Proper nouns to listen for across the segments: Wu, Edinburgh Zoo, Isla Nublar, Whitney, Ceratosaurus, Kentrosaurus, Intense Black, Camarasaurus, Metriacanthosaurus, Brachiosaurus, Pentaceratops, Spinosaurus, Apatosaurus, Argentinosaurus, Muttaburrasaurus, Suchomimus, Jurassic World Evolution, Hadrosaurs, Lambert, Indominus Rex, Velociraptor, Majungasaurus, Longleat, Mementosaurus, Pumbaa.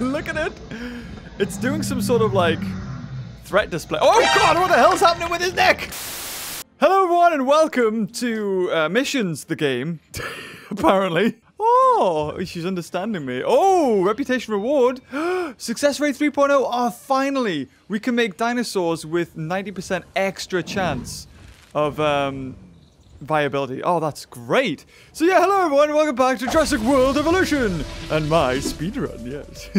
Look at it. It's doing some sort of like threat display. Oh god, what the hell's happening with his neck? Hello everyone and welcome to Missions, the game. Apparently. Oh, she's understanding me. Oh, reputation reward. Success rate 3.0. Oh, finally. We can make dinosaurs with 90% extra chance of viability. Oh, that's great. So yeah, hello everyone. Welcome back to Jurassic World Evolution. And my speedrun, yes.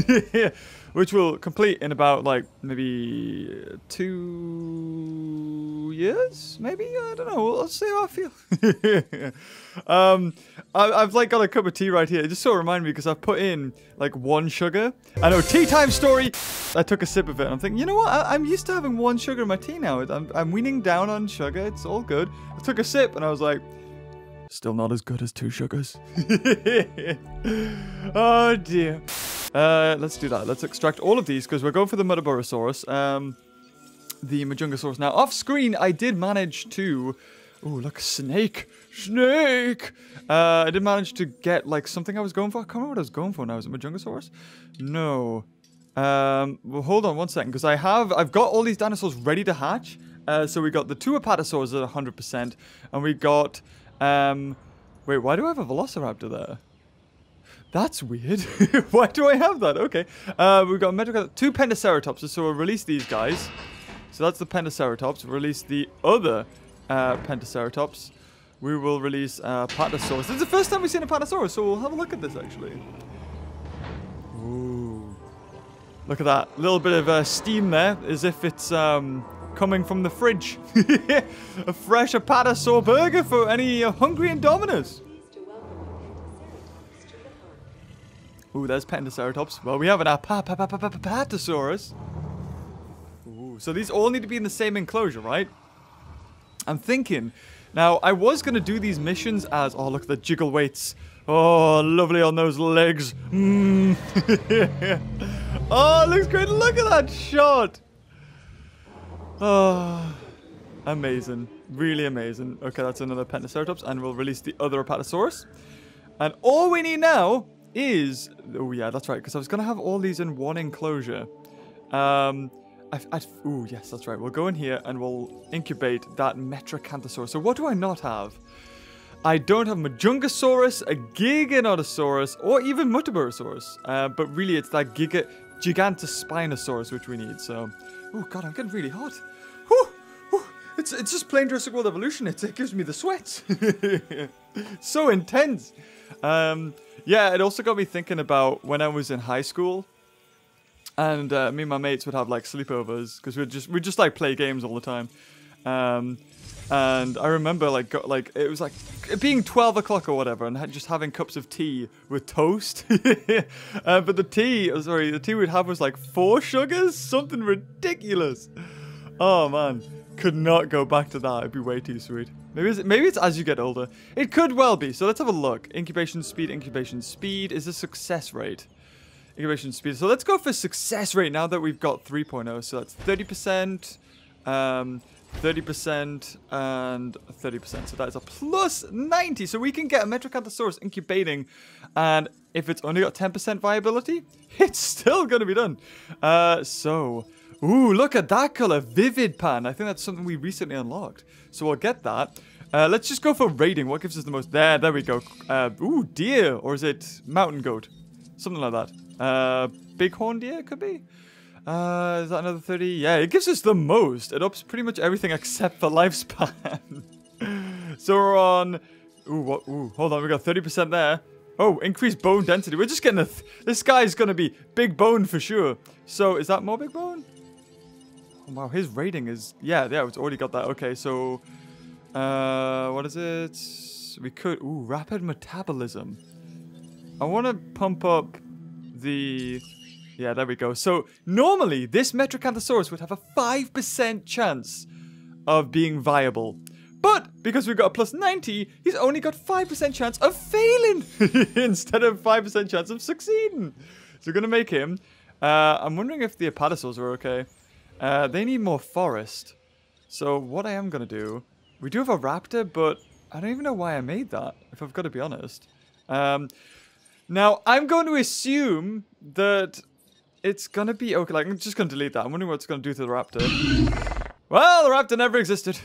Which we'll complete in about, like, maybe 2 years? Maybe? I don't know. Let's see how I feel. I've, like, got a cup of tea right here. It just sort of reminded me because I've put in, like, 1 sugar. I know, tea time story! I took a sip of it and I'm thinking, you know what? I'm used to having 1 sugar in my tea now. I'm weaning down on sugar. It's all good. I took a sip and I was like... Still not as good as 2 sugars. Oh, dear. Let's do that. Let's extract all of these, because we're going for the Muttaburrasaurus. The Majungasaurus. Now, off-screen, I did manage to... Oh, look, snake! Snake! I did manage to get, like, something I was going for. I can't remember what I was going for now. Is it Majungasaurus? No. Well, hold on 1 second, because I've got all these dinosaurs ready to hatch. So we got the 2 Apatosaurs at 100%, and we got, wait, why do I have a Velociraptor there? That's weird. Why do I have that? Okay. We've got 2 Pentaceratops, so we'll release these guys. So that's the Pentaceratops. Release the other Pentaceratops. We will release Apatosaurus. This is the first time we've seen a Apatosaurus, so we'll have a look at this, actually. Ooh. Look at that. Little bit of steam there, as if it's coming from the fridge. A fresh Apatosaur burger for any hungry Indominus. Ooh, there's Pentaceratops. Well, we have an Apatosaurus. Ooh, so these all need to be in the same enclosure, right? I'm thinking. Now, I was going to do these missions as... Oh, look at the jiggle weights. Oh, lovely on those legs. Mm. Oh, it looks great. Look at that shot. Oh, amazing. Really amazing. Okay, that's another Pentaceratops. And we'll release the other Apatosaurus. And all we need now... is... Oh, yeah, that's right, because I was going to have all these in 1 enclosure. Ooh, yes, that's right. We'll go in here and we'll incubate that Metriacanthosaurus. So what do I not have? I don't have Majungasaurus, a Giganotosaurus, or even Muttaburrasaurus. But really, it's that Giganotospinosaurus which we need, so... Oh, God, I'm getting really hot. Whew! Whew! It's just plain Jurassic World Evolution. It gives me the sweats. So intense. Yeah, it also got me thinking about when I was in high school, and me and my mates would have like sleepovers because we'd just like play games all the time. And I remember like it was like it being 12 o'clock or whatever, and just having cups of tea with toast. But the tea we'd have was like 4 sugars, something ridiculous. Oh man, could not go back to that. It'd be way too sweet. Maybe it's as you get older. It could well be. So let's have a look. Incubation speed is a success rate. Incubation speed. So let's go for success rate now that we've got 3.0. So that's 30%, 30%, and 30%. So that is a plus 90. So we can get a Metriacanthosaurus incubating. And if it's only got 10% viability, it's still going to be done. So... Ooh, look at that color. Vivid pan. I think that's something we recently unlocked. So we'll get that. Let's just go for rating. What gives us the most? There we go. Ooh, deer. Or is it mountain goat? Something like that. Bighorn deer could be. Is that another 30? Yeah, it gives us the most. It ups pretty much everything except for lifespan. So we're on... Ooh, what? Ooh, hold on. We got 30% there. Oh, increased bone density. We're just getting a... This guy's going to be big bone for sure. So is that more big bone? Wow, his rating is... Yeah, it's already got that. Okay, so... what is it? We could... Ooh, rapid metabolism. I want to pump up the... Yeah, there we go. So, normally, this Metriacanthosaurus would have a 5% chance of being viable. But, because we've got a plus 90, he's only got 5% chance of failing! Instead of 5% chance of succeeding. So, we're going to make him... I'm wondering if the Apatosaurs are okay. They need more forest. So what I am going to do... We do have a raptor, but I don't even know why I made that, if I've got to be honest. Now, I'm going to assume that it's going to be okay. Like, I'm just going to delete that. I'm wondering what it's going to do to the raptor. Well, the raptor never existed.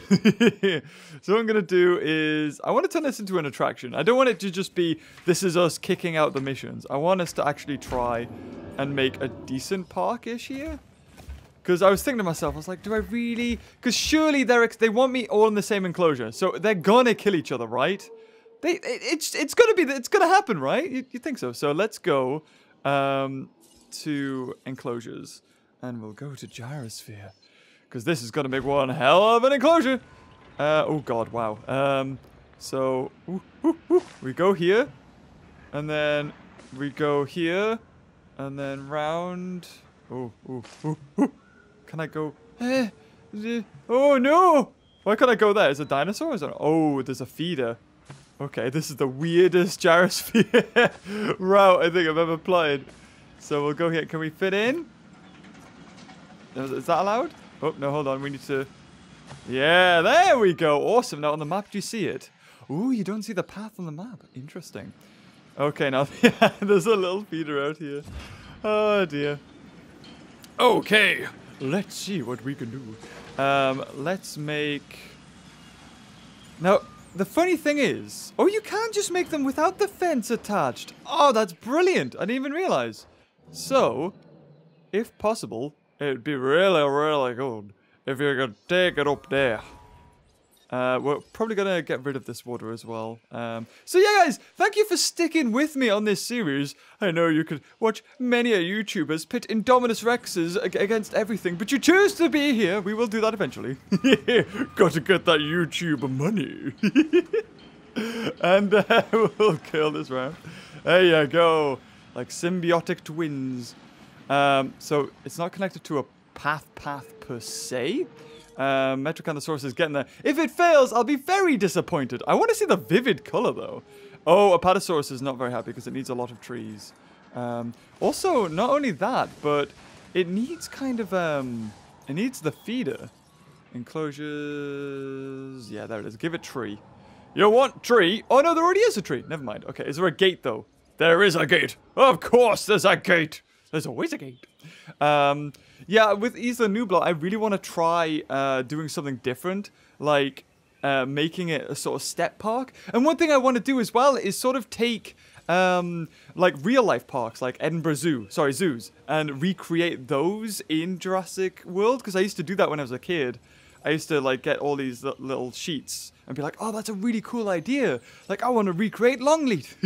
So what I'm going to do is, I want to turn this into an attraction. I don't want it to just be, this is us kicking out the missions. I want us to actually try and make a decent park-ish here. Because I was thinking to myself, I was like, do I really? Because surely they want me all in the same enclosure. So they're going to kill each other, right? It's gonna happen, right? You think so? So let's go to enclosures, and we'll go to gyrosphere, because this is gonna make one hell of an enclosure. Oh god, wow. So we go here, and then we go here, and then round. Can I go? Oh no! Why can't I go there? Is it a dinosaur? Is it? Oh, there's a feeder. Okay, this is the weirdest gyrosphere route I think I've ever played. So we'll go here. Can we fit in? Is that allowed? Oh, no, hold on. We need to... Yeah, there we go. Awesome. Now on the map, do you see it? Ooh, you don't see the path on the map. Interesting. Okay, now there's a little feeder out here. Oh, dear. Okay, let's see what we can do. Let's make... Now... The funny thing is, oh, you can just make them without the fence attached. Oh, that's brilliant. I didn't even realize. So, if possible, it'd be really, really good if you could take it up there. We're probably going to get rid of this water as well. So yeah, guys, thank you for sticking with me on this series. I know you could watch many a YouTubers pit Indominus Rexes against everything, but you choose to be here. We will do that eventually. Gotta get that YouTube money. And we'll kill this round. There you go. Like symbiotic twins. So it's not connected to a path per se. Metriacanthosaurus is getting there. If it fails, I'll be very disappointed. I want to see the vivid color, though. Oh, Apatosaurus is not very happy because it needs a lot of trees. Also, not only that, but it needs kind of... it needs the feeder. Enclosures... Yeah, there it is. Give it tree. You want tree? Oh, no, there already is a tree. Never mind. Okay, is there a gate, though? There is a gate. Of course there's a gate. There's always a gate. Yeah, with Isla Nublar, I really want to try doing something different, like making it a sort of step park. And one thing I want to do as well is sort of take like real-life parks, like Edinburgh Zoo, sorry, zoos, and recreate those in Jurassic World, because I used to do that when I was a kid. I used to like get all these little sheets and be like, oh, that's a really cool idea. Like, I want to recreate Longleat.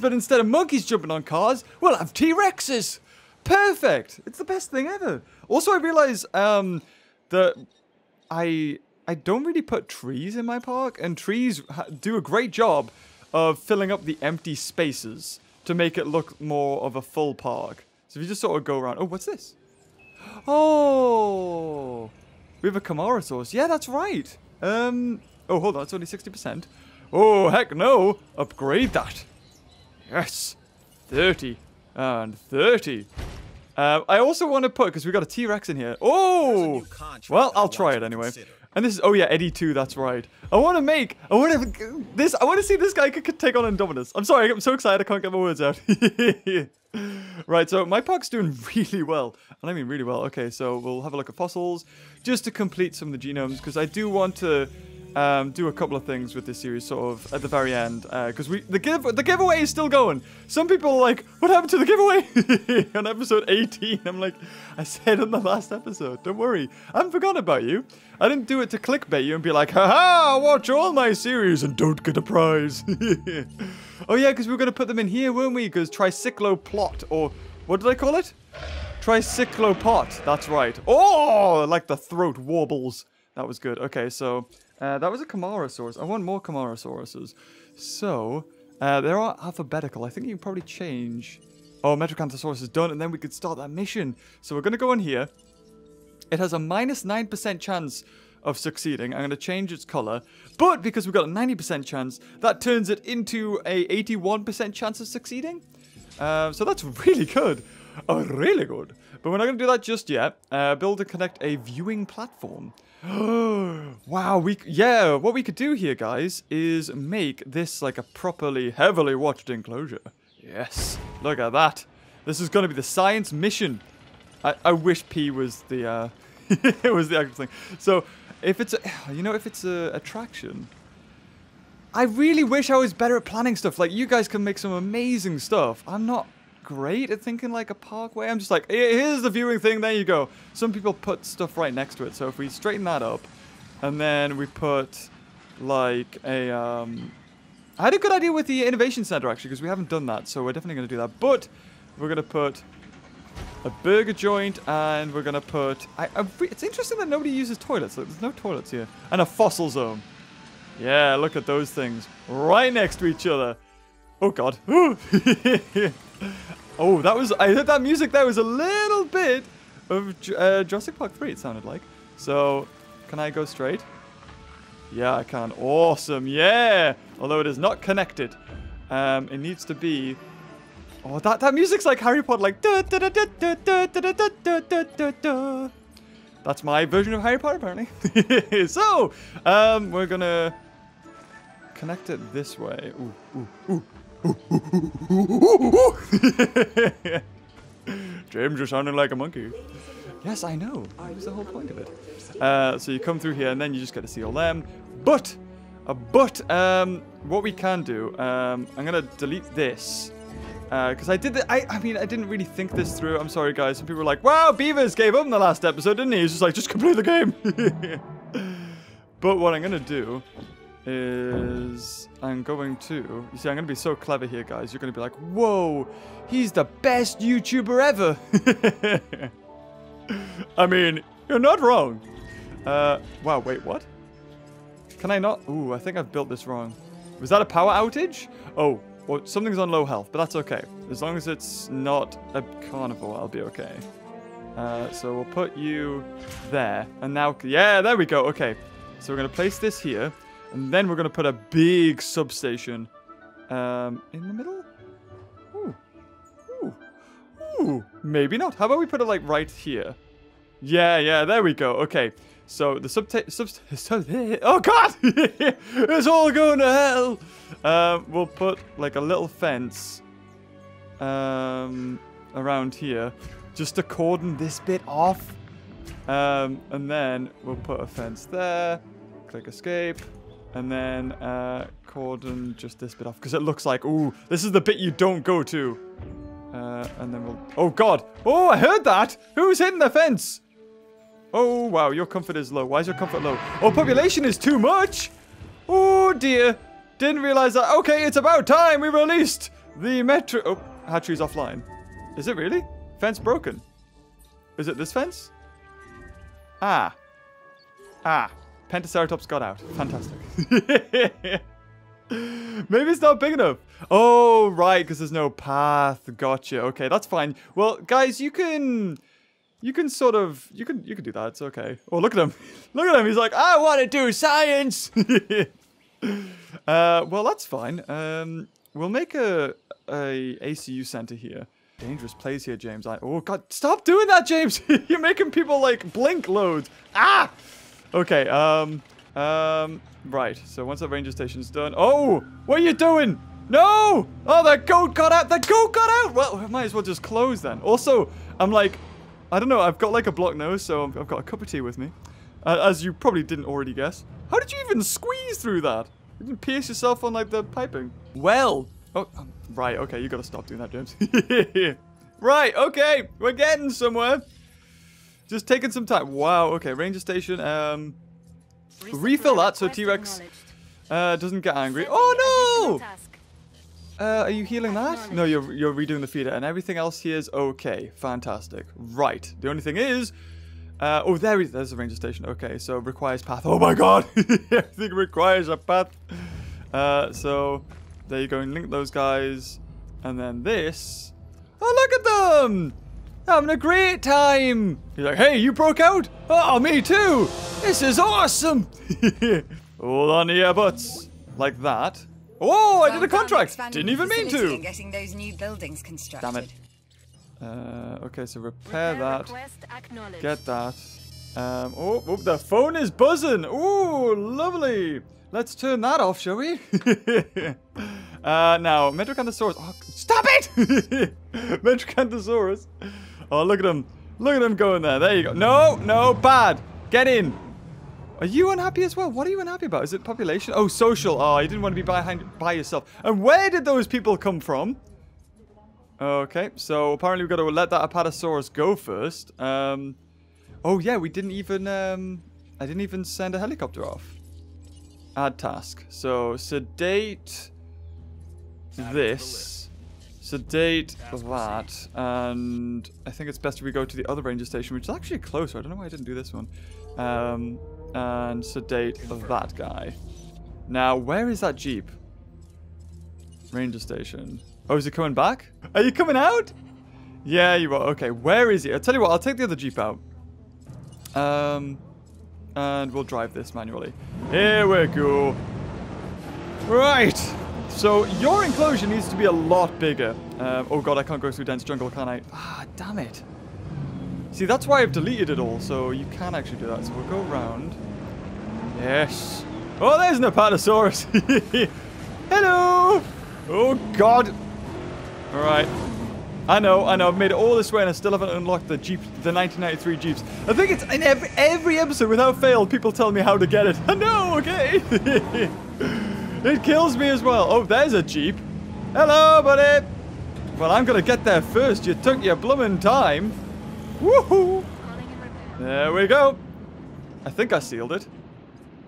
But instead of monkeys jumping on cars, we'll have T-Rexes. Perfect. It's the best thing ever. Also, I realize that I don't really put trees in my park, and trees do a great job of filling up the empty spaces to make it look more of a full park. So if you just sort of go around... Oh, what's this? Oh! We have a Camarasaurus. Yeah, that's right. Oh, hold on. It's only 60%. Oh, heck no. Upgrade that. Yes. 30. And 30. I also want to put, because we got a T-Rex in here. Oh! Well, I'll try it anyway. And this is, oh yeah, Eddie 2, that's right. I want to see this guy could take on Indominus. I'm sorry, I'm so excited I can't get my words out. Right, so my park's doing really well. And I mean really well. Okay, so we'll have a look at fossils, just to complete some of the genomes, because I do want to... do a couple of things with this series, sort of, at the very end, because the giveaway is still going. Some people are like, what happened to the giveaway? On episode 18, I'm like, I said in the last episode, don't worry, I haven't forgotten about you. I didn't do it to clickbait you and be like, haha, watch all my series and don't get a prize. Oh yeah, because we were going to put them in here, weren't we? Because tricycloplot, or what did I call it? Tricyclopot, that's right. Oh, like the throat warbles. That was good. Okay, so... that was a Camarasaurus. I want more Camarasauruses. So, there are alphabetical. I think you can probably change... Oh, Metriacanthosaurus is done, and then we could start that mission. So we're going to go in here. It has a -9% chance of succeeding. I'm going to change its color. But because we've got a 90% chance, that turns it into a 81% chance of succeeding. So that's really good. are really good. But we're not going to do that just yet. Build and connect a viewing platform. Wow, what we could do here, guys, is make this like a properly, heavily watched enclosure. Yes, look at that. This is going to be the science mission. I wish P was the, it was the actual thing. So, if it's, if it's a attraction, I really wish I was better at planning stuff. Like, you guys can make some amazing stuff. I'm not great at thinking like a parkway. I'm just like, here's the viewing thing, there you go. Some people put stuff right next to it. So if we straighten that up, and then we put, like, a, I had a good idea with the Innovation Center, actually, because we haven't done that. So we're definitely going to do that. But we're going to put a burger joint, and we're going to put... it's interesting that nobody uses toilets. There's no toilets here. And a fossil zone. Yeah, look at those things. Right next to each other. Oh, God. Oh, that was... I heard that music there was a little bit of Jurassic Park 3, it sounded like. So, can I go straight? Yeah, I can. Awesome, yeah! Although it is not connected. It needs to be... Oh, that music's like Harry Potter, like... That's my version of Harry Potter, apparently. So, we're gonna connect it this way. Ooh, ooh, ooh, ooh, ooh, ooh, ooh, ooh. James, you're sounding like a monkey. Yes, I know. That was the whole point of it. So you come through here, and then you just get to see all them. But what we can do, I'm gonna delete this. Because I didn't really think this through. I'm sorry, guys. Some people were like, wow, Beavers gave up in the last episode, didn't he? He's just like, just complete the game. But what I'm going to do is I'm going to... You see, I'm going to be so clever here, guys. You're going to be like, whoa, he's the best YouTuber ever. I mean, you're not wrong. Wow, wait, what? Can I not? Ooh, I think I've built this wrong. Was that a power outage? Oh. Well, something's on low health, but that's okay. As long as it's not a carnivore, I'll be okay. So we'll put you there. And now, yeah, there we go. Okay. So we're going to place this here. And then we're going to put a big substation in the middle. Ooh. Ooh. Ooh. Maybe not. How about we put it, like, right here? Yeah, yeah, there we go. Okay. So the oh God! It's all going to hell. We'll put like a little fence around here, just to cordon this bit off. And then we'll put a fence there. Click escape, and then cordon just this bit off because it looks like ooh, this is the bit you don't go to. And then we'll oh God! Oh, I heard that. Who's hitting the fence? Oh, wow, your comfort is low. Why is your comfort low? Oh, population is too much! Oh, dear. Didn't realize that. Okay, it's about time we released the metro... Oh, hatchery's offline. Is it really? Fence broken. Is it this fence? Ah. Ah. Pentaceratops got out. Fantastic. Maybe it's not big enough. Oh, right, because there's no path. Gotcha. Okay, that's fine. Well, guys, You can do that. It's okay. Oh, look at him. Look at him. He's like, I want to do science. Well, that's fine. We'll make a ACU center here. Dangerous plays here, James. Oh, God. Stop doing that, James. You're making people, like, blink loads. Ah! Okay. Right. So once that ranger station's done. Oh! What are you doing? No! Oh, the goat got out. The goat got out. Well, I might as well just close then. Also, I'm like... I don't know, I've got like a blocked nose, so I've got a cup of tea with me. As you probably didn't already guess. How did you even squeeze through that? You didn't pierce yourself on like the piping. Well. Oh, right, okay, you gotta stop doing that, James. Right, okay, we're getting somewhere. Just taking some time. Wow, okay, ranger station. Refill that so T-Rex doesn't get angry. Oh no! Are you healing that? No, you're redoing the feeder, and everything else here is okay. Fantastic. Right. The only thing is... oh, there's the ranger station. Okay, so requires path. Oh my God! Everything requires a path. So, there you go. And link those guys. And then this. Oh, look at them! Having a great time! You're like, hey, you broke out? Oh, me too! This is awesome! Hold on to your butts. Like that. Oh, I did a contract! Didn't even mean to! Getting those new buildings constructed. Damn it. Okay, so repair that. Get that. Oh, the phone is buzzing. Ooh, lovely. Let's turn that off, shall we? Now, Metriacanthosaurus. Oh, stop it! Metriacanthosaurus. Oh, look at him. Look at him going there. There you go. No, no, bad. Get in. Are you unhappy as well? What are you unhappy about? Is it population? Oh, social. Oh, you didn't want to be by yourself. And where did those people come from? Okay, so apparently we've got to let that Apatosaurus go first. Oh, yeah, we didn't even... I didn't even send a helicopter off. Add task. So, sedate this. Sedate that. And I think it's best if we go to the other ranger station, which is actually closer. I don't know why I didn't do this one. And sedate that guy. Now, where is that jeep? Ranger station. Oh, is it coming back? Are you coming out? Yeah, you are. Okay, where is he? I'll tell you what, I'll take the other jeep out. And we'll drive this manually. Here we go. Right. So your enclosure needs to be a lot bigger. Oh god, I can't go through dense jungle, can I? Ah, damn it. See, that's why I've deleted it all, so you can actually do that. So we'll go round. Yes. Oh, there's an Apatosaurus. Hello. Oh god. All right. I know, I've made it all this way and I still haven't unlocked the Jeep, the 1993 Jeeps. I think it's in every episode without fail, people tell me how to get it. I know, okay. It kills me as well. Oh, there's a Jeep. Hello, buddy. Well, I'm going to get there first. You took your bloomin' time. Woohoo. There we go. I think I sealed it.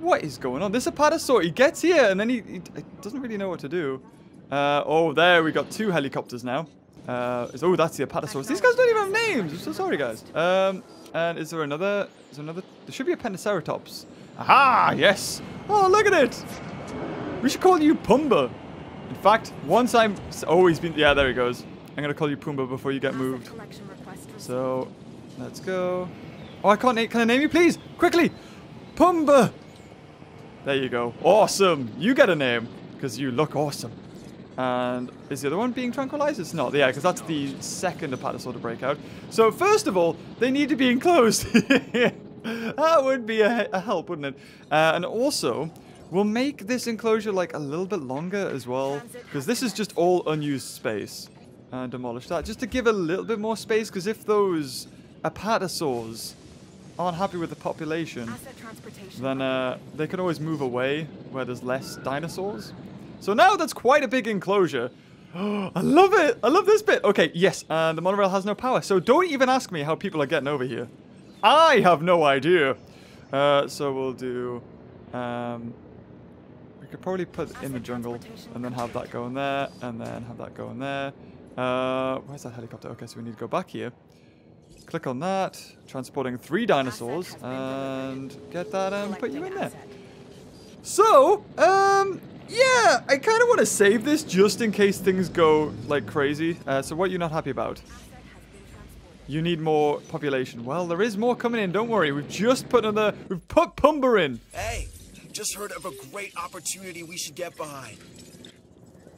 What is going on? This Apatosaur, he gets here and then he doesn't really know what to do. Oh, there we got two helicopters now. Oh, that's the Apatosaurus. These guys don't even have names. I'm so sorry, guys. And is there another? Is there another? There should be a Pentaceratops. Aha! Yes. Oh, look at it. We should call you Pumbaa. In fact, once I'm always been. Yeah, there he goes. I'm gonna call you Pumbaa before you get moved. So, let's go. Oh, I can't name. Can I name you, please? Quickly, Pumbaa. There you go. Awesome. You get a name because you look awesome. And is the other one being tranquilized? It's not. Yeah, because that's the second Apatosaur to break out. So, first of all, they need to be enclosed. That would be a help, wouldn't it? And also, we'll make this enclosure, like, a little bit longer as well. Because this is just all unused space. And demolish that. Just to give a little bit more space, because if those Apatosaurs aren't happy with the population, then they can always move away where there's less dinosaurs. So now that's quite a big enclosure. Oh, I love it. I love this bit. Okay, yes, the monorail has no power. So don't even ask me how people are getting over here. I have no idea. So we'll do... we could probably put in the jungle and then have that go in there and then have that go in there. Where's that helicopter? Okay, so we need to go back here. Click on that. Transporting 3 dinosaurs and get that and put you in there. So, yeah, I kind of want to save this just in case things go, like, crazy. So what are you not happy about? You need more population. Well, there is more coming in, don't worry. We've just put another... We've put Pumbaa in. Hey, just heard of a great opportunity we should get behind.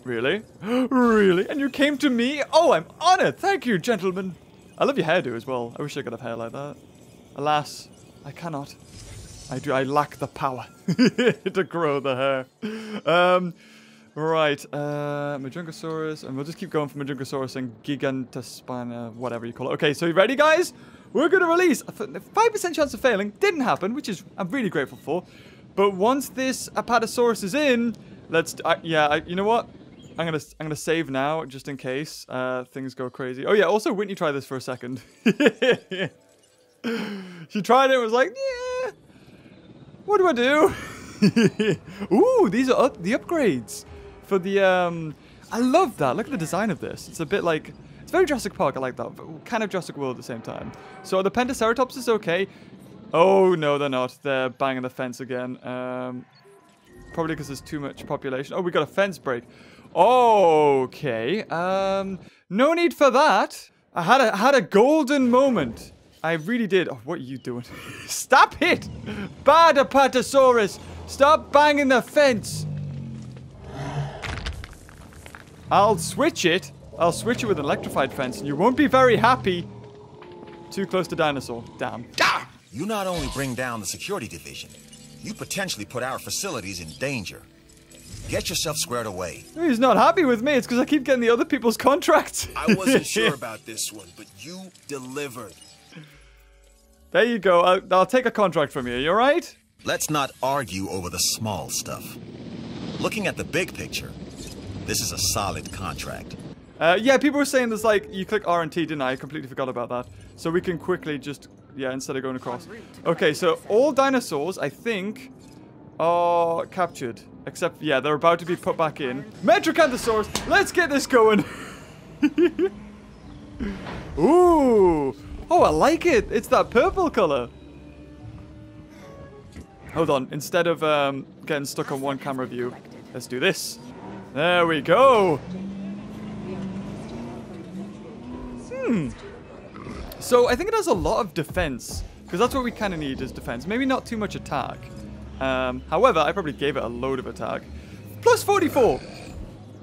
Really? Really? And you came to me? Oh, I'm honored. Thank you, gentlemen. I love your hairdo as well. I wish I could have hair like that. Alas, I cannot. I lack the power to grow the hair. Right. Majungasaurus. And we'll just keep going for Majungasaurus and Giganotosaurus, whatever you call it. Okay, so you ready, guys? We're going to release a 5% chance of failing. Didn't happen, which is I'm really grateful for. But once this Apatosaurus is in, let's... you know what? I'm gonna save now just in case things go crazy. Oh, yeah. Also, Whitney tried this for a second. She tried it and was like, yeah. What do I do? Ooh, these are the upgrades for the, I love that. Look at the design of this. It's a bit like, it's very Jurassic Park. I like that. But kind of Jurassic World at the same time. So the Pentaceratops is okay. Oh, no, they're not. They're banging the fence again. Probably because there's too much population. Oh, we got a fence break. Okay. No need for that. I had a golden moment. I really did. Oh, what are you doing? Stop it! Bad Apatosaurus! Stop banging the fence! I'll switch it. I'll switch it with an electrified fence and you won't be very happy. Too close to dinosaur. Damn. Ah! You not only bring down the security division, you potentially put our facilities in danger. Get yourself squared away. He's not happy with me. It's because I keep getting the other people's contracts. I wasn't sure about this one, but you delivered. There you go. I'll take a contract from you. You all right? Let's not argue over the small stuff. Looking at the big picture, this is a solid contract. Yeah, people were saying there's like, you click R and T, didn't I? I completely forgot about that. So we can quickly just, yeah, instead of going across. Okay, so all dinosaurs, I think, are captured. Except, yeah, they're about to be put back in. Metriacanthosaurus, let's get this going. Ooh. Oh, I like it. It's that purple color. Hold on. Instead of getting stuck on one camera view, let's do this. There we go. Hmm. So I think it has a lot of defense, because that's what we kind of need is defense. Maybe not too much attack. However, I probably gave it a load of attack. Plus 44.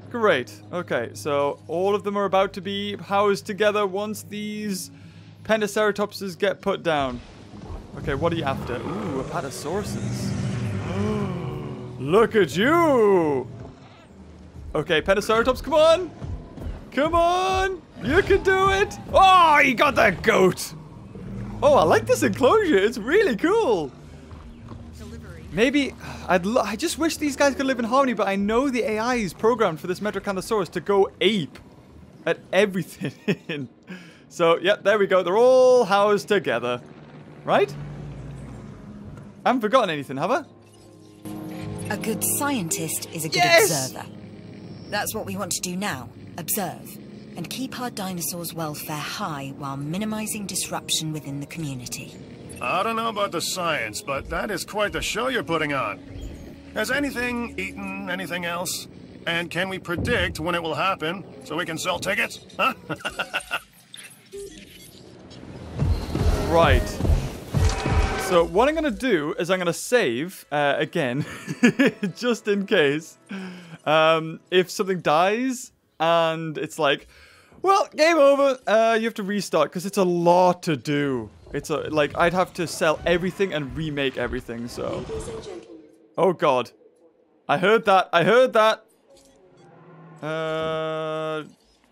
Great. Okay, so all of them are about to be housed together once these Pentaceratopses get put down. Okay, what are you after? Ooh, Apatosauruses. Look at you. Okay, Pentaceratops, come on. Come on. You can do it. Oh, you got that goat. Oh, I like this enclosure. It's really cool. Maybe, I just wish these guys could live in harmony, but I know the AI is programmed for this Metriacanthosaurus to go ape at everything. So, yep, there we go. They're all housed together. Right? I haven't forgotten anything, have I? A good scientist is a good observer. That's what we want to do now. Observe. And keep our dinosaurs' welfare high while minimizing disruption within the community. I don't know about the science, but that is quite the show you're putting on. Has anything eaten anything else? And can we predict when it will happen so we can sell tickets? Huh? Right. So what I'm going to do is I'm going to save again, just in case. If something dies and it's like, well, game over, you have to restart because it's a lot to do. It's a, like, I'd have to sell everything and remake everything, so. Oh, God. I heard that. I heard that.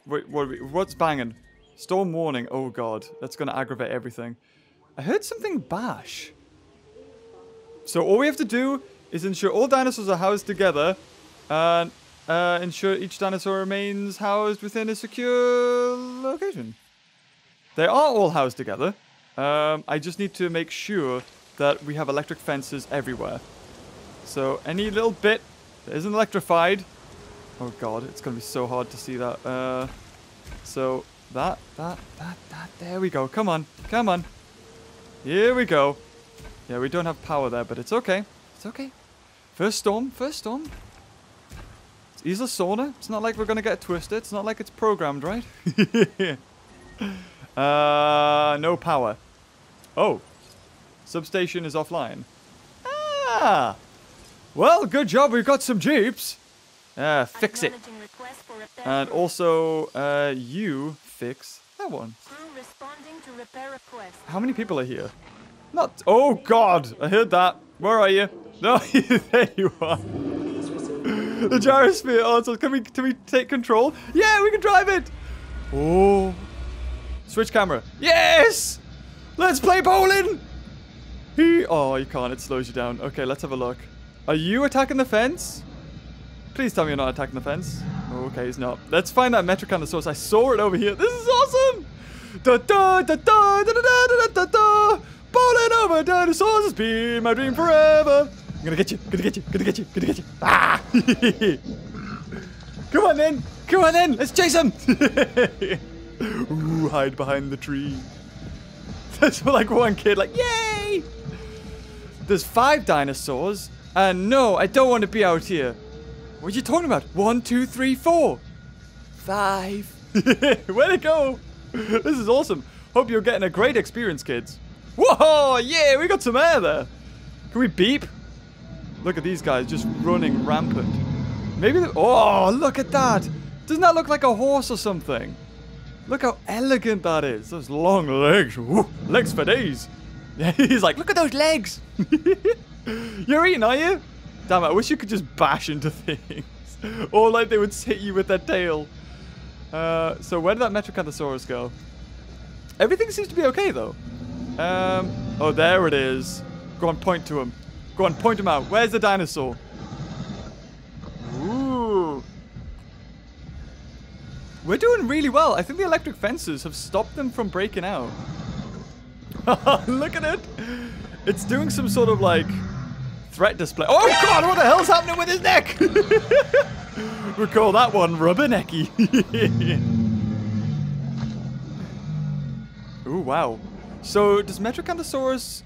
Wait, what's banging? Storm warning. Oh, God. That's going to aggravate everything. I heard something bash. So all we have to do is ensure all dinosaurs are housed together and ensure each dinosaur remains housed within a secure location. They are all housed together. I just need to make sure that we have electric fences everywhere. So any little bit that isn't electrified. Oh God, it's going to be so hard to see that. So that. There we go. Come on. Come on. Here we go. Yeah, we don't have power there, but it's okay. It's okay. First storm. First storm. It's Isla Sauna. It's not like we're going to get twisted. It's not like it's programmed, right? No power. Oh. Substation is offline. Ah! Well, good job. We've got some jeeps. Fix it. And also, you fix that one. How many people are here? Not... Oh, God. I heard that. Where are you? No, there you are. The gyrosphere. Oh, so can we take control? Yeah, we can drive it. Oh... Switch camera. Yes! Let's play bowling! Oh, you can't. It slows you down. Okay, let's have a look. Are you attacking the fence? Please tell me you're not attacking the fence. Okay, he's not. Let's find that Metriacanthosaurus. I saw it over here. This is awesome! Da-da-da-da-da-da-da-da-da-da-da! Bowling over dinosaurs has been my dream forever! I'm gonna get you. Gonna get you. Gonna get you. Gonna get you. Ah! Come on, then! Come on, then! Let's chase him! Ooh, hide behind the tree. That's like one kid, like, yay! There's 5 dinosaurs, and no, I don't want to be out here. What are you talking about? 1, 2, 3, 4, 5. Where'd it go? This is awesome. Hope you're getting a great experience, kids. Whoa, yeah, we got some air there. Can we beep? Look at these guys just running rampant. Maybe, oh, look at that. Doesn't that look like a horse or something? Look how elegant that is. Those long legs. Woo, legs for days. He's like, look at those legs. You're eating, are you? Damn it, I wish you could just bash into things. Or like they would hit you with their tail. So where did that Metriacanthosaurus go? Everything seems to be okay, though. Oh, there it is. Go on, point to him. Go on, point him out. Where's the dinosaur? Ooh. We're doing really well. I think the electric fences have stopped them from breaking out. Look at it. It's doing some sort of, like, threat display. Oh, God, what the hell's happening with his neck? We'll call that one rubbernecky. Ooh, wow. So, does Metriacanthosaurus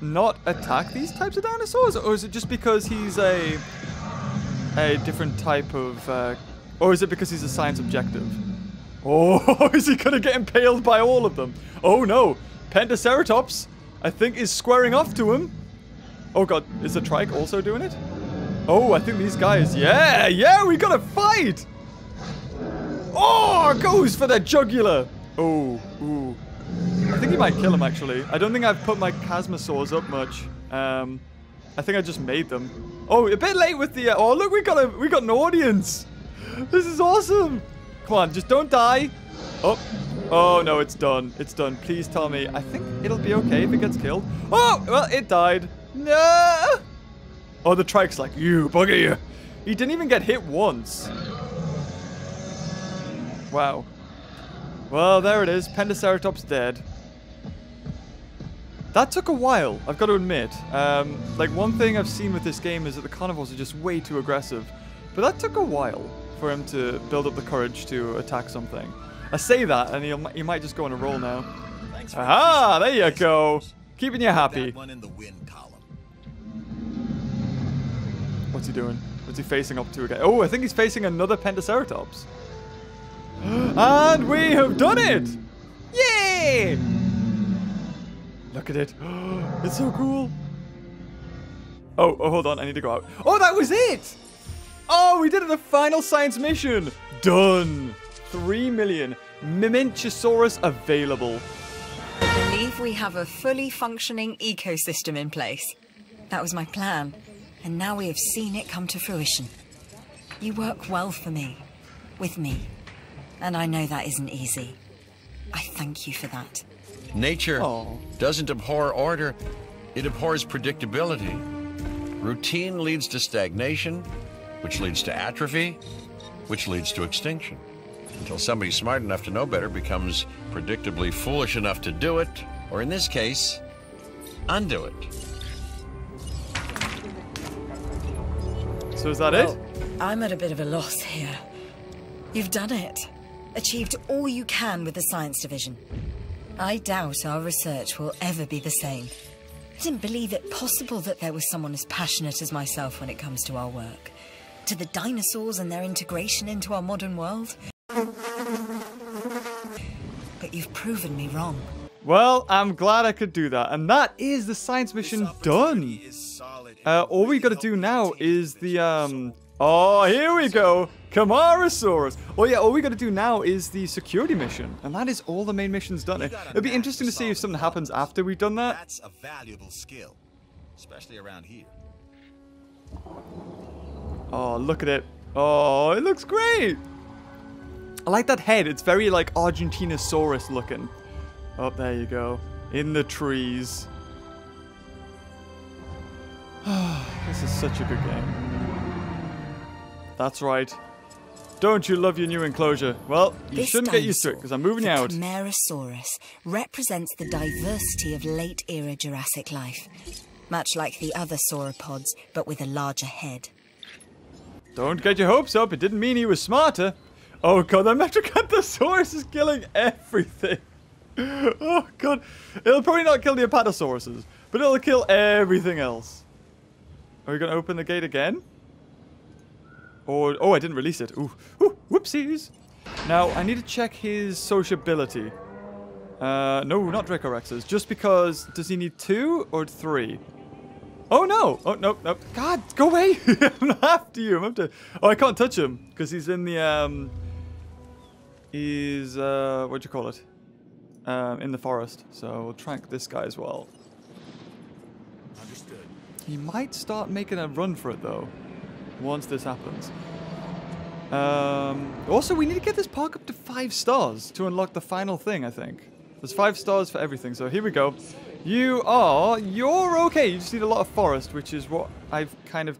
not attack these types of dinosaurs? Or is it just because he's a different type of... or is it because he's a science objective? Oh, is he going to get impaled by all of them? Oh, no. Pentaceratops, I think, is squaring off to him. Oh, God. Is the trike also doing it? Oh, I think these guys... Yeah, yeah, we got to fight! Oh, goes for the jugular. Oh, ooh. I think he might kill him, actually. I don't think I've put my Chasmosaurs up much. I think I just made them. Oh, a bit late with the... oh, look, we got an audience. This is awesome. Come on, just don't die. Oh, oh no, it's done. It's done. Please tell me. I think it'll be okay if it gets killed. Oh, well, it died. No. Oh, the trike's like, you, bugger you. He didn't even get hit once. Wow. Well, there it is. Pentaceratops dead. That took a while, I've got to admit. Like, one thing I've seen with this game is that the carnivores are just way too aggressive. But that took a while for him to build up the courage to attack something. I say that, and he might just go on a roll now. Aha! There you go! Keeping you happy. What's he doing? What's he facing up to again? Oh, I think he's facing another Pentaceratops. And we have done it! Yay! Look at it. It's so cool. Oh, oh, hold on. I need to go out. Oh, that was it! Oh, we did it. The final science mission. Done. 3 million. Mementosaurus available. I believe we have a fully functioning ecosystem in place. That was my plan. And now we have seen it come to fruition. You work well for me. With me. And I know that isn't easy. I thank you for that. Nature doesn't abhor order, it abhors predictability. Routine leads to stagnation, which leads to atrophy, which leads to extinction. Until somebody smart enough to know better becomes predictably foolish enough to do it, or in this case, undo it. So is that it? I'm at a bit of a loss here. You've done it. Achieved all you can with the science division. I doubt our research will ever be the same. I didn't believe it possible that there was someone as passionate as myself when it comes to our work. To the dinosaurs and their integration into our modern world. But you've proven me wrong. Well, I'm glad I could do that. And that is the science mission done. All we got to do now is the... Oh, here we go. Camarasaurus. Oh, yeah, all we got to do now is the security mission. And that is all the main missions done. It'll be interesting to see if something happens after we've done that. That's a valuable skill, especially around here. Oh, look at it. Oh, it looks great. I like that head. It's very, like, Argentinosaurus looking. Oh, there you go. In the trees. This is such a good game. That's right. Don't you love your new enclosure? Well, you shouldn't get used to it, because I'm moving you out. Camarasaurus represents the diversity of late-era Jurassic life. Much like the other sauropods, but with a larger head. Don't get your hopes up. It didn't mean he was smarter. Oh, God, that Metriacanthosaurus is killing everything. Oh, God. It'll probably not kill the Apatosauruses, but it'll kill everything else. Are we going to open the gate again? Or, oh, I didn't release it. Ooh. Ooh, whoopsies. Now, I need to check his sociability. No, not Dracorexes. Just because, does he need 2 or 3? Oh no! Oh no! No! God, go away! I'm not after you. I'm after. Oh, I can't touch him because he's in the he's what'd you call it? In the forest. So we'll track this guy as well. Understood. He might start making a run for it though, once this happens. Also, we need to get this park up to 5 stars to unlock the final thing, I think. There's 5 stars for everything, so here we go. You're okay, you just need a lot of forest, which is what I've kind of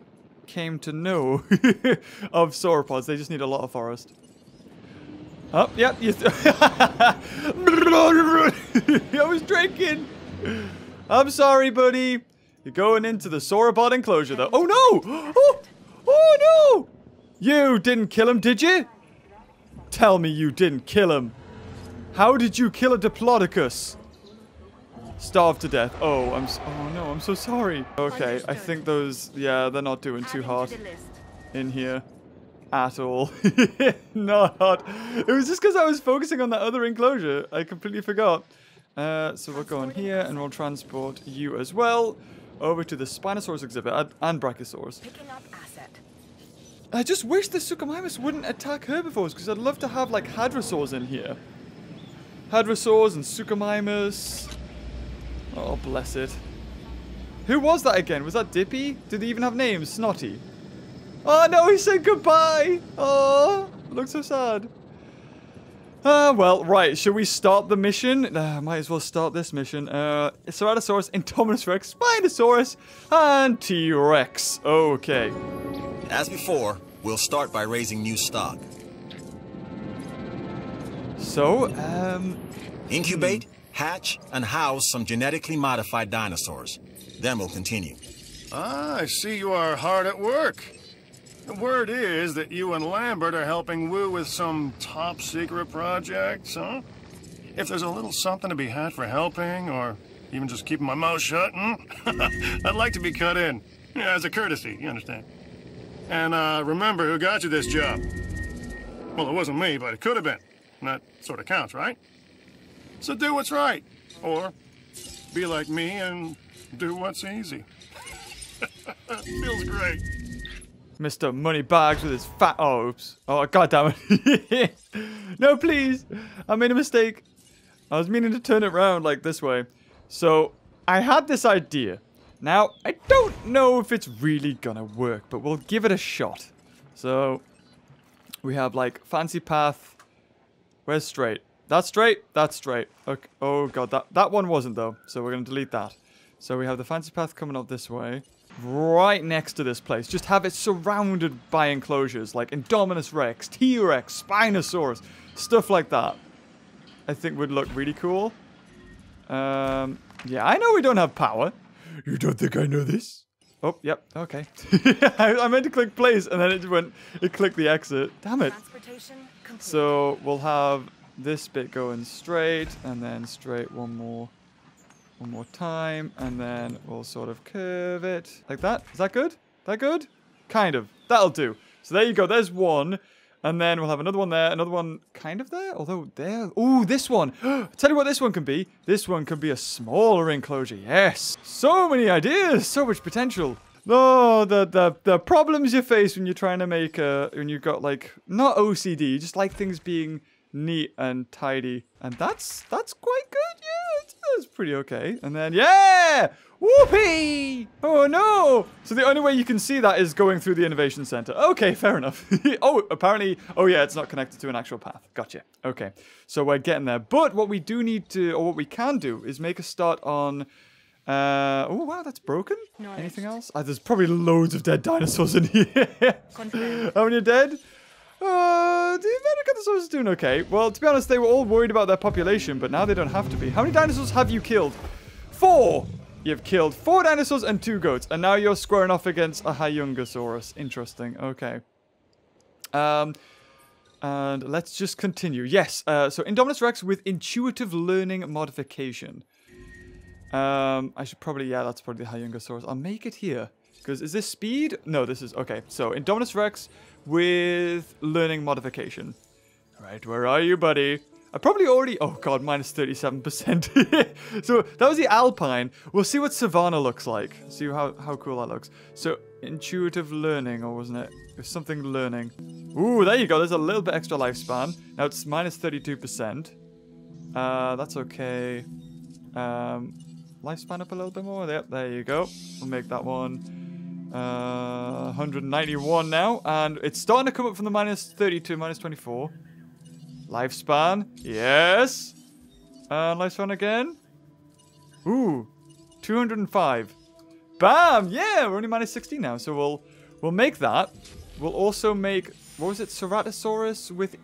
came to know of sauropods. They just need a lot of forest. Oh, yep, yeah, I was drinking! I'm sorry, buddy. You're going into the sauropod enclosure, though. Oh, no! Oh, oh, no! You didn't kill him, did you? Tell me you didn't kill him. How did you kill a Diplodocus? Starved to death. Oh, oh no, I'm so sorry. Okay, I think those, yeah, they're not doing too hard in here at all. Not hard. It was just because I was focusing on that other enclosure. I completely forgot. So we'll go on here and we'll transport you as well over to the Spinosaurus exhibit and Brachiosaurus. I just wish the Suchomimus wouldn't attack herbivores, because I'd love to have, like, Hadrosaurs in here. Hadrosaurs and Suchomimus. Oh, bless it. Who was that again? Was that Dippy? Did they even have names? Snotty. Oh, no, he said goodbye. Oh, looks so sad. Ah, well, right. Should we start the mission? Might as well start this mission. Ceratosaurus, Indominus Rex, Spinosaurus, and T-Rex. Okay. As before, we'll start by raising new stock. So, incubate, hatch, and house some genetically modified dinosaurs. Then we'll continue. Ah, I see you are hard at work. The word is that you and Lambert are helping Wu with some top-secret projects, huh? If there's a little something to be had for helping, or even just keeping my mouth shut, I'd like to be cut in. Yeah, as a courtesy, you understand? And remember who got you this job. Well, it wasn't me, but it could have been. And that sort of counts, right? So do what's right. Or be like me and do what's easy. Feels great. Mr. Moneybags with his fat oops. Oh, God damn it. No, please. I made a mistake. I was meaning to turn it around like this way. So I had this idea. Now, I don't know if it's really gonna work, but we'll give it a shot. So, we have, like, fancy path. Where's straight? That's straight. That's straight. Okay. Oh, God. That one wasn't, though. So, we're gonna delete that. So, we have the fancy path coming up this way. Right next to this place. Just have it surrounded by enclosures. Like, Indominus Rex, T-Rex, Spinosaurus. Stuff like that. I think would look really cool. Yeah, I know we don't have power. You don't think I know this? Oh, yep. Okay. I meant to click place, and then it clicked the exit. Damn it. So we'll have this bit going straight, and then straight one more time, and then we'll sort of curve it like that. Is that good? That good? Kind of. That'll do. So there you go. There's one, and then we'll have another one there, another one kind of there, although there. Ooh, this one. Tell you what this one can be. This one can be a smaller enclosure. Yes. So many ideas. So much potential. Oh, the problems you face when you're trying to make when you've got, like, not OCD, just like things being neat and tidy. And that's quite good. Yeah, it's pretty okay. And then, yeah! Whoopee! Oh, no! So the only way you can see that is going through the Innovation Center. Okay, fair enough. Oh, apparently... Oh, yeah, it's not connected to an actual path. Gotcha. Okay. So we're getting there. But what we do need to... Or what we can do is make a start on... oh, wow, that's broken. Nice. Anything else? There's probably loads of dead dinosaurs in here. How many are dead? The Mementosaurus is doing okay. Well, to be honest, they were all worried about their population, but now they don't have to be. How many dinosaurs have you killed? 4! You've killed 4 dinosaurs and 2 goats, and now you're squaring off against a Majungasaurus. Interesting. Okay. And let's just continue. Yes, so Indominus Rex with intuitive learning modification. I should probably... Yeah, that's probably the Majungasaurus. I'll make it here. Because is this speed? No, this is... Okay, so Indominus Rex with learning modification. All right, where are you, buddy? I probably already... Oh, God, minus 37%. So that was the Alpine. We'll see what Savannah looks like. See how cool that looks. So intuitive learning, or wasn't it? It was something learning. Ooh, there you go. There's a little bit extra lifespan. Now it's minus 32%. That's okay. Lifespan up a little bit more. Yep, there you go. We'll make that one. 191 now, and it's starting to come up from the minus 32, minus 24. Lifespan, yes. Lifespan again. Ooh, 205. Bam, yeah, we're only minus 16 now, so we'll make that. We'll also make, what was it, Ceratosaurus with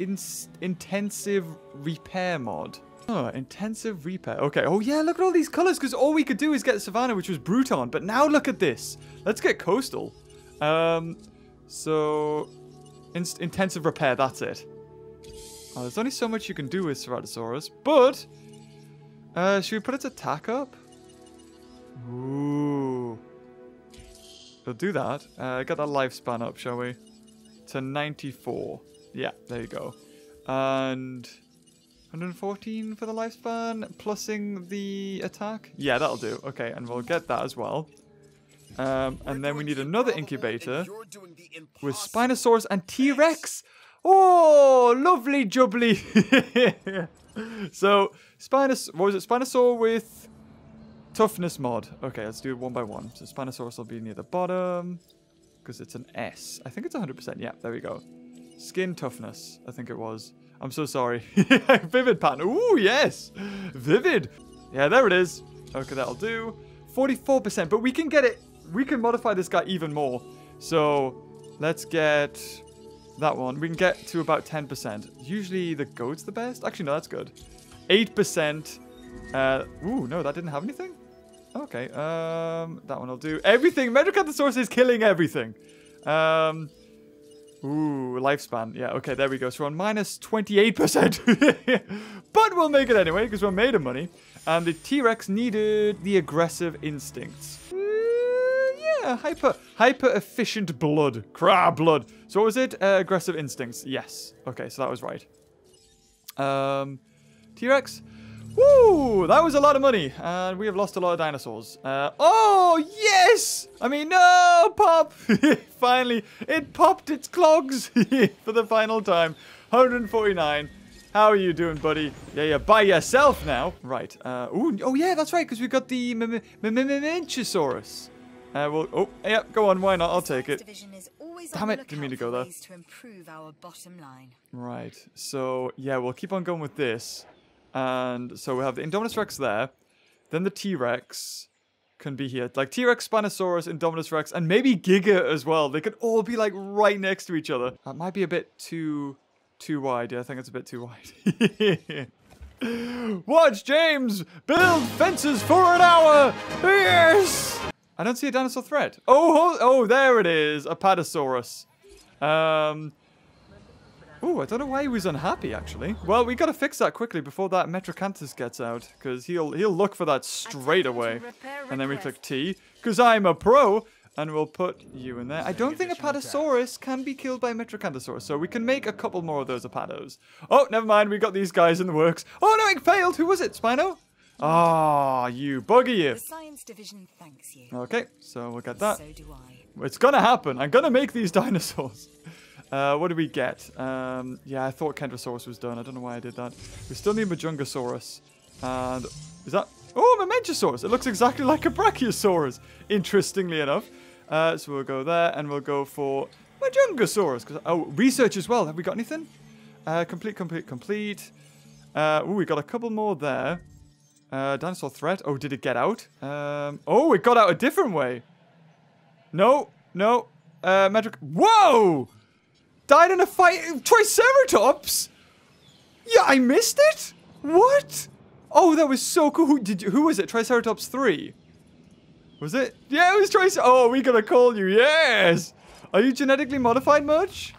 intensive repair mod. Oh, intensive repair. Okay. Oh, yeah, look at all these colors, because all we could do is get Savannah, which was Bruton. But now look at this. Let's get Coastal. So, intensive repair, that's it. Oh, there's only so much you can do with Ceratosaurus, but... should we put its attack up? Ooh. We'll do that. Get that lifespan up, shall we? To 94. Yeah, there you go. And... 114 for the lifespan, plussing the attack. Yeah, that'll do. Okay, and we'll get that as well. And then we need another incubator with Spinosaurus and T-Rex. Oh, lovely jubbly. So, Spinosaur with toughness mod. Okay, let's do it one by one. So Spinosaurus will be near the bottom because it's an S. I think it's 100%. Yeah, there we go. Skin toughness, I think it was. I'm so sorry. Vivid pattern. Ooh, yes. Vivid. Yeah, there it is. Okay, that'll do. 44%, but we can get it. We can modify this guy even more. So let's get that one. We can get to about 10%. Usually the goat's the best. Actually, no, that's good. 8%. Ooh, no, that didn't have anything. Okay, that one will do. Everything. Metriacanthosaurus is killing everything. Ooh, lifespan. Yeah, okay, there we go. So we're on minus 28%. But we'll make it anyway, because we're made of money. And the T-Rex needed the aggressive instincts. Yeah, hyper-efficient blood. Crab blood. So what was it? Aggressive instincts. Yes. Okay, so that was right. T-Rex. Woo! That was a lot of money. And we have lost a lot of dinosaurs. Oh, yes! I mean, no! Pop! Finally, it popped its clogs for the final time. 149. How are you doing, buddy? Yeah, you're by yourself now. Right. Ooh, oh, yeah, that's right, because we've got the Mementosaurus. Well, oh, yeah, go on. Why not? I'll take it. Damn it, didn't mean to go there. Right. So, yeah, we'll keep on going with this. And so we have the Indominus Rex there. Then the T-Rex can be here. Like T-Rex, Spinosaurus, Indominus Rex, and maybe Giga as well. They could all be like right next to each other. That might be a bit too wide. Yeah, I think it's a bit too wide. Watch James build fences for an hour. Yes! I don't see a dinosaur threat. Oh, there it is. Apatosaurus. Ooh, I don't know why he was unhappy, actually. Well, we gotta fix that quickly before that Metriacanthus gets out, because he'll look for that straight away. And then we click T, because I'm a pro, and we'll put you in there. I don't think Apatosaurus can be killed by Metriacanthosaurus, so we can make a couple more of those Apatos. Oh, never mind, we got these guys in the works. Oh, no, it failed! Who was it, Spino? Ah, you bugger you. The science division thanks you. Okay, so we'll get that. So do I. It's gonna happen. I'm gonna make these dinosaurs. What do we get? Yeah, I thought Kentrosaurus was done. I don't know why I did that. We still need Majungasaurus. And is that... Oh, Mementosaurus. It looks exactly like a Brachiosaurus, interestingly enough. So we'll go there and we'll go for Majungasaurus. Oh, research as well. Have we got anything? Complete. Oh, we got a couple more there. Dinosaur threat. Oh, did it get out? Oh, it got out a different way. No. Whoa! Died in a fight. Triceratops? Yeah, I missed it? What? Oh, that was so cool. Who was it? Triceratops 3? Was it? Yeah, it was Triceratops. Oh, we gotta call you. Yes. Are you genetically modified much?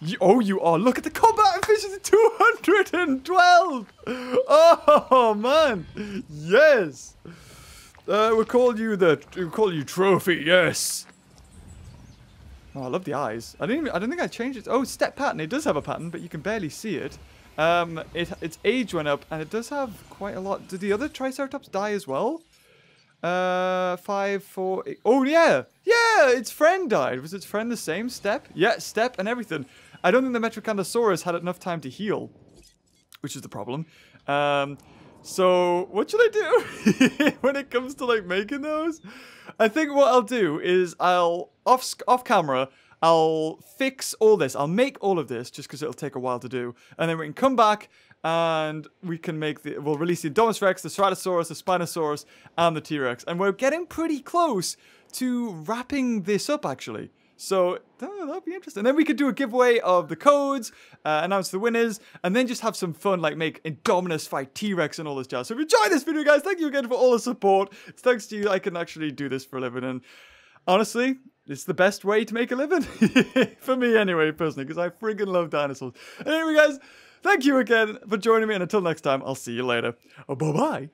You are. Look at the combat efficiency. 212. Oh, man. Yes. We'll call you Trophy. Yes. Oh, I love the eyes. I don't think I changed it. Oh, step pattern. It does have a pattern, but you can barely see it. Its age went up, and it does have quite a lot. Did the other Triceratops die as well? 5, 4, 8. Oh, yeah! Yeah! Its friend died. Was its friend the same? Step? Yeah, step and everything. I don't think the Metriacanthosaurus had enough time to heal, which is the problem. So, what should I do when it comes to, like, making those? I think what I'll do is I'll, off camera, I'll fix all this. I'll make all of this just because it'll take a while to do. And then we can come back and we can make the... We'll release the Indominus Rex, the Ceratosaurus, the Spinosaurus, and the T-Rex. And we're getting pretty close to wrapping this up, actually. So, that'll be interesting. And then we could do a giveaway of the codes, announce the winners, and then just have some fun, like make Indominus fight T-Rex and all this jazz. So if you enjoyed this video, guys, thank you again for all the support. It's thanks to you I can actually do this for a living. And honestly... it's the best way to make a living. For me, anyway, personally, because I friggin' love dinosaurs. Anyway, guys, thank you again for joining me, and until next time, I'll see you later. Bye-bye.